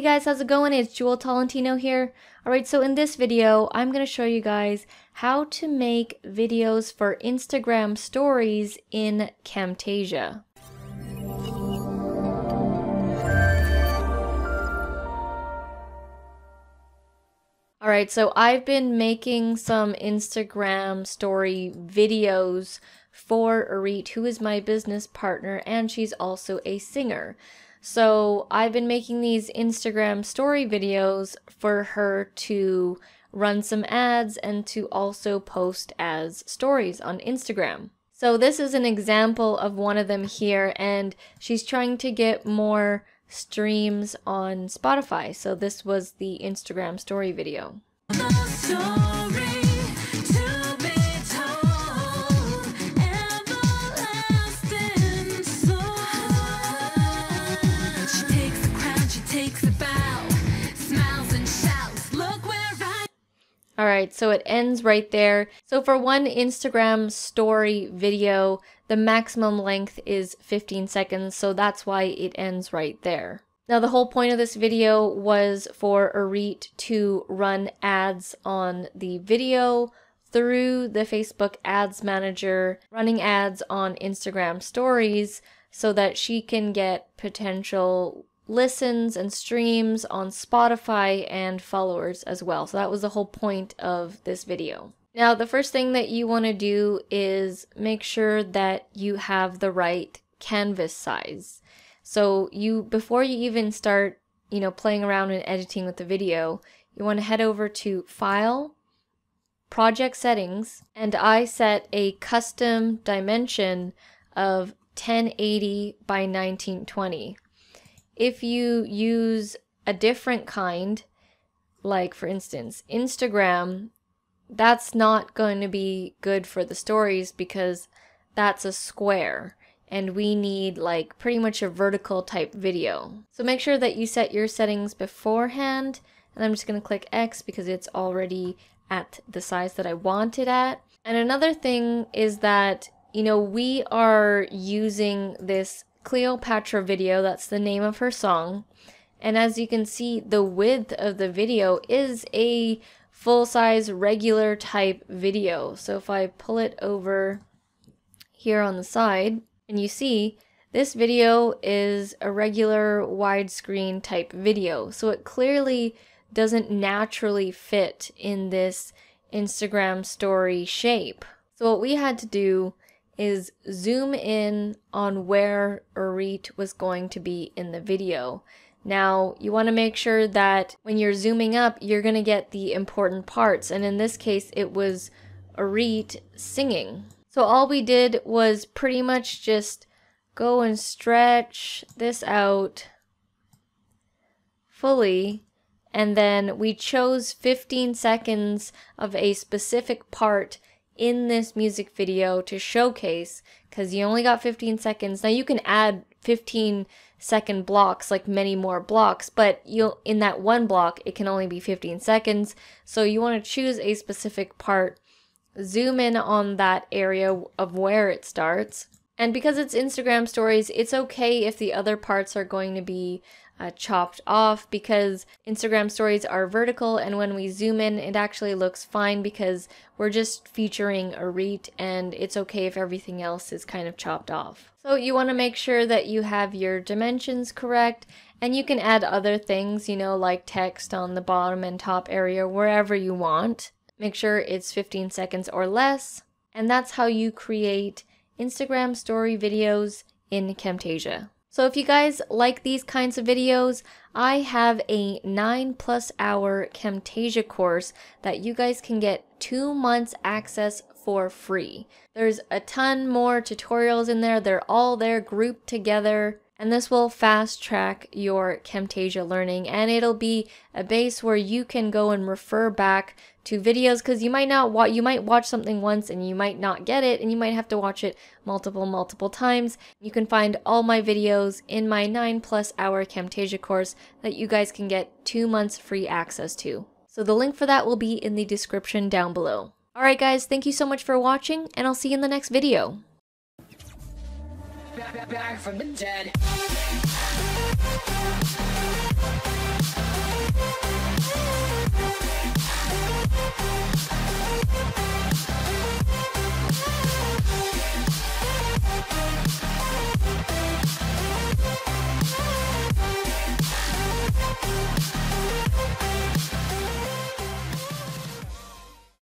Hey guys, how's it going? It's Jewel Tolentino here. Alright, so in this video, I'm going to show you guys how to make videos for Instagram stories in Camtasia. Alright, so I've been making some Instagram story videos for Auret, who is my business partner, and she's also a singer. So I've been making these Instagram story videos for her to run some ads and to also post as stories on Instagram. So this is an example of one of them here, and she's trying to get more streams on Spotify. So this was the Instagram story video. Alright, so it ends right there. So for one Instagram story video, the maximum length is 15 seconds, so that's why it ends right there. Now the whole point of this video was for Auret to run ads on the video through the Facebook Ads Manager, running ads on Instagram stories so that she can get potential listens and streams on Spotify and followers as well. So that was the whole point of this video. Now, the first thing that you want to do is make sure that you have the right canvas size. So before you even start, playing around and editing with the video, you want to head over to File, Project Settings, and I set a custom dimension of 1080 by 1920. If you use a different kind, like for instance Instagram, that's not going to be good for the stories because that's a square and we need like pretty much a vertical type video. So make sure that you set your settings beforehand, and I'm just going to click X because it's already at the size that I want it at. And another thing is that, we are using this Cleopatra video, that's the name of her song, and as you can see, the width of the video is a full-size regular type video. So if I pull it over here on the side, and you see this video is a regular widescreen type video, so it clearly doesn't naturally fit in this Instagram story shape. So what we had to do is zoom in on where Auret was going to be in the video. Now, you want to make sure that when you're zooming up, you're going to get the important parts, and in this case, it was Auret singing. So all we did was pretty much just go and stretch this out fully, and then we chose 15 seconds of a specific part in this music video to showcase, because you only got 15 seconds. Now you can add 15-second blocks, like many more blocks, but in that one block it can only be 15 seconds. So you want to choose a specific part, zoom in on that area of where it starts. And because it's Instagram stories, it's okay if the other parts are going to be chopped off, because Instagram stories are vertical, and when we zoom in it actually looks fine because we're just featuring Auret, and it's okay if everything else is kind of chopped off. So you want to make sure that you have your dimensions correct, and you can add other things, like text on the bottom and top area, wherever you want. Make sure it's 15 seconds or less, and that's how you create Instagram story videos in Camtasia. So if you guys like these kinds of videos, I have a 9+ hour Camtasia course that you guys can get 2 months access for free. There's a ton more tutorials in there. They're all there grouped together, and this will fast track your Camtasia learning, and it'll be a base where you can go and refer back to videos, because you might watch something once and you might not get it, and you might have to watch it multiple times. You can find all my videos in my 9+ hour Camtasia course that you guys can get 2 months free access to. So the link for that will be in the description down below. Alright guys, thank you so much for watching, and I'll see you in the next video. Back from the dead.